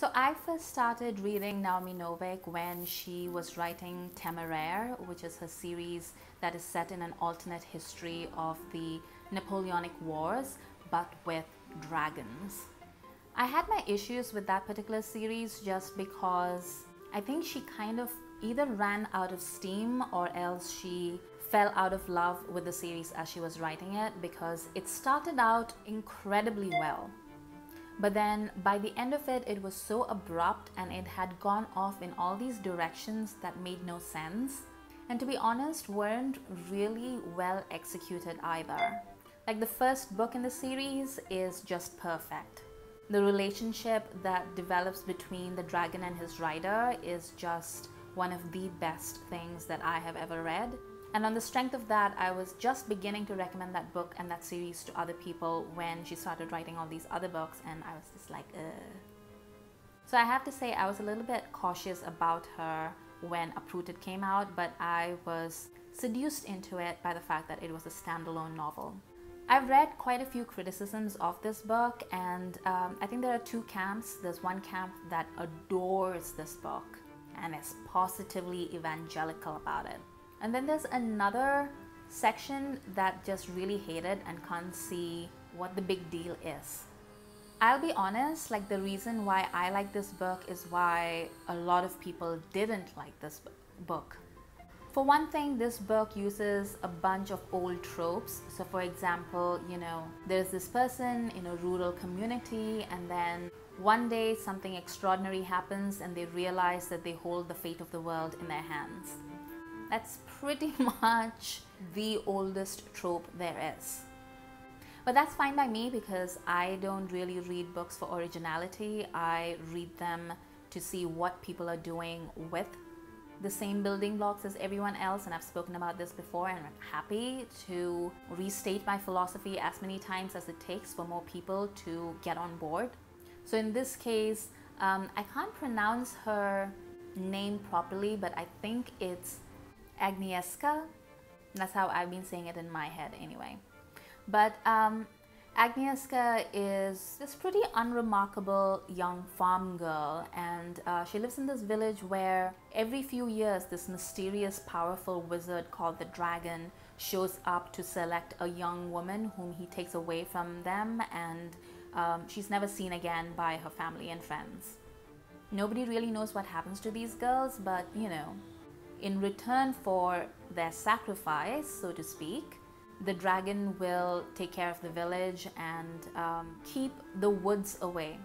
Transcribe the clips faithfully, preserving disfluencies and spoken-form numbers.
So I first started reading Naomi Novik when she was writing Temeraire, which is her series that is set in an alternate history of the Napoleonic Wars, but with dragons. I had my issues with that particular series just because I think she kind of either ran out of steam or else she fell out of love with the series as she was writing it, because it started out incredibly well. But then by the end of it, it was so abrupt and it had gone off in all these directions that made no sense. And to be honest, weren't really well executed either. Like, the first book in the series is just perfect. The relationship that develops between the dragon and his rider is just one of the best things that I have ever read. And on the strength of that, I was just beginning to recommend that book and that series to other people when she started writing all these other books, and I was just like, ugh. So I have to say I was a little bit cautious about her when Uprooted came out, but I was seduced into it by the fact that it was a standalone novel. I've read quite a few criticisms of this book, and um, I think there are two camps. There's one camp that adores this book and is positively evangelical about it. And then there's another section that just really hated and can't see what the big deal is. I'll be honest, like, the reason why I like this book is why a lot of people didn't like this book. For one thing, this book uses a bunch of old tropes. So for example, you know, there's this person in a rural community, and then one day something extraordinary happens and they realize that they hold the fate of the world in their hands. That's pretty much the oldest trope there is. But that's fine by me, because I don't really read books for originality. I read them to see what people are doing with the same building blocks as everyone else, and I've spoken about this before, and I'm happy to restate my philosophy as many times as it takes for more people to get on board. So in this case, um, I can't pronounce her name properly, but I think it's Agnieszka. That's how I've been saying it in my head anyway. But um, Agnieszka is this pretty unremarkable young farm girl, and uh, she lives in this village where every few years this mysterious, powerful wizard called the Dragon shows up to select a young woman whom he takes away from them, and um, she's never seen again by her family and friends. Nobody really knows what happens to these girls, but you know, in return for their sacrifice, so to speak, the dragon will take care of the village and um, keep the woods away.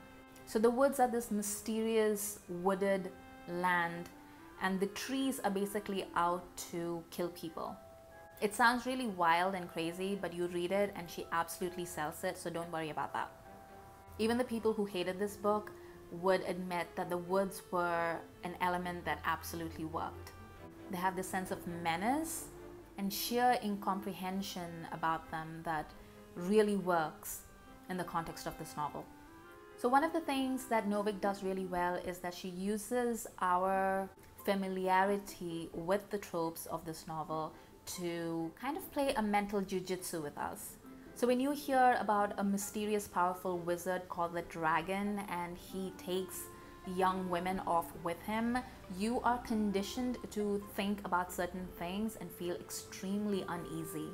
So the woods are this mysterious wooded land, and the trees are basically out to kill people. It sounds really wild and crazy, but you read it and she absolutely sells it, so don't worry about that. Even the people who hated this book would admit that the woods were an element that absolutely worked. They have this sense of menace and sheer incomprehension about them that really works in the context of this novel. So one of the things that Novik does really well is that she uses our familiarity with the tropes of this novel to kind of play a mental jujitsu with us. So when you hear about a mysterious, powerful wizard called the Dragon and he takes young women off with him, you are conditioned to think about certain things and feel extremely uneasy.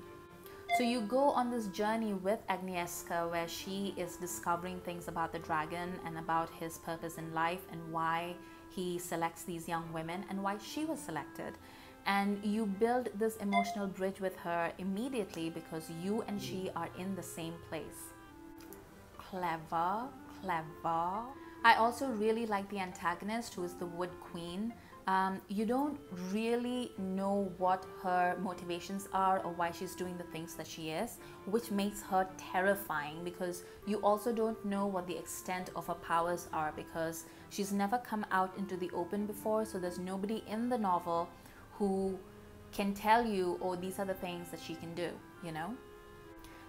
So you go on this journey with Agnieszka where she is discovering things about the dragon and about his purpose in life and why he selects these young women and why she was selected. And you build this emotional bridge with her immediately because you and she are in the same place. Clever, clever. I also really like the antagonist, who is the Wood Queen. Um, you don't really know what her motivations are or why she's doing the things that she is, which makes her terrifying, because you also don't know what the extent of her powers are, because she's never come out into the open before, so there's nobody in the novel who can tell you, oh, these are the things that she can do, you know?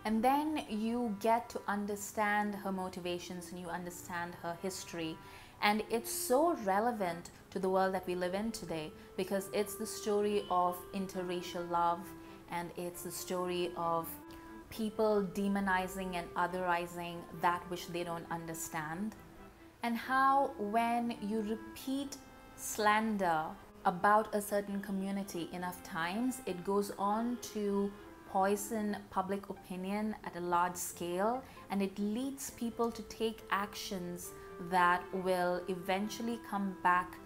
And then you get to understand her motivations and you understand her history. And it's so relevant to the world that we live in today, because it's the story of interracial love, and it's the story of people demonizing and otherizing that which they don't understand. and how when you repeat slander about a certain community enough times, it goes on to poison public opinion at a large scale, and it leads people to take actions that will eventually come back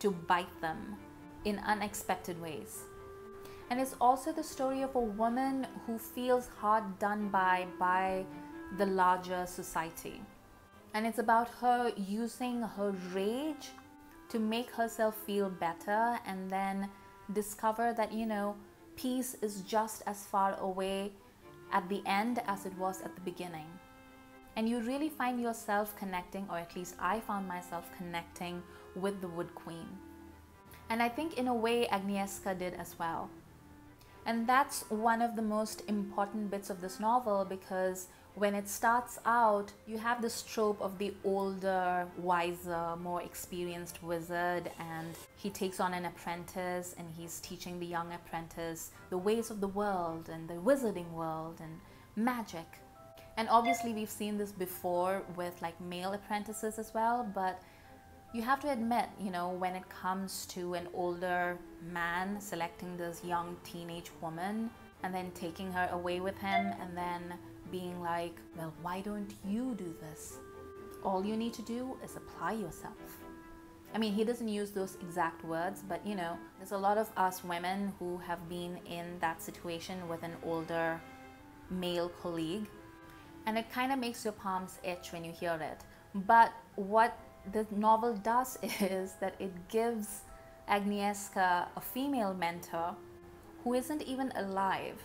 to bite them in unexpected ways. And it's also the story of a woman who feels hard done by by the larger society. And it's about her using her rage to make herself feel better, and then discover that, you know, peace is just as far away at the end as it was at the beginning. And you really find yourself connecting, or at least I found myself connecting with the Wood Queen. And I think in a way Agnieszka did as well. And that's one of the most important bits of this novel, because when it starts out, you have this trope of the older, wiser, more experienced wizard, and he takes on an apprentice and he's teaching the young apprentice the ways of the world and the wizarding world and magic. And obviously we've seen this before with like male apprentices as well, but you have to admit, you know, when it comes to an older man selecting this young teenage woman and then taking her away with him and then being like, well, why don't you do this? All you need to do is apply yourself. I mean, he doesn't use those exact words, but you know, there's a lot of us women who have been in that situation with an older male colleague, and it kind of makes your palms itch when you hear it. But what the novel does is that it gives Agnieszka a female mentor who isn't even alive.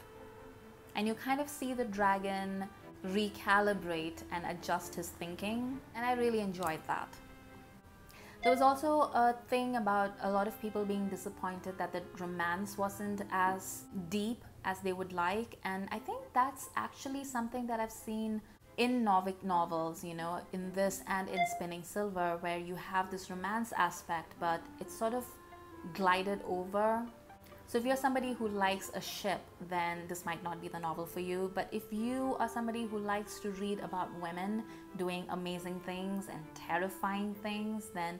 And you kind of see the dragon recalibrate and adjust his thinking, and I really enjoyed that. There was also a thing about a lot of people being disappointed that the romance wasn't as deep as they would like, and I think that's actually something that I've seen in Novik novels, you know, in this and in Spinning Silver, where you have this romance aspect, but it's sort of glided over. So if you're somebody who likes a ship, then this might not be the novel for you. But if you are somebody who likes to read about women doing amazing things and terrifying things, then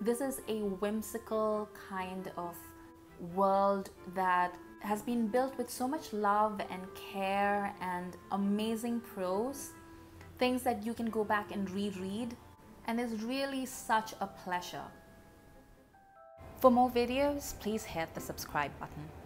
this is a whimsical kind of world that has been built with so much love and care and amazing prose, things that you can go back and reread, and it's really such a pleasure. For more videos, please hit the subscribe button.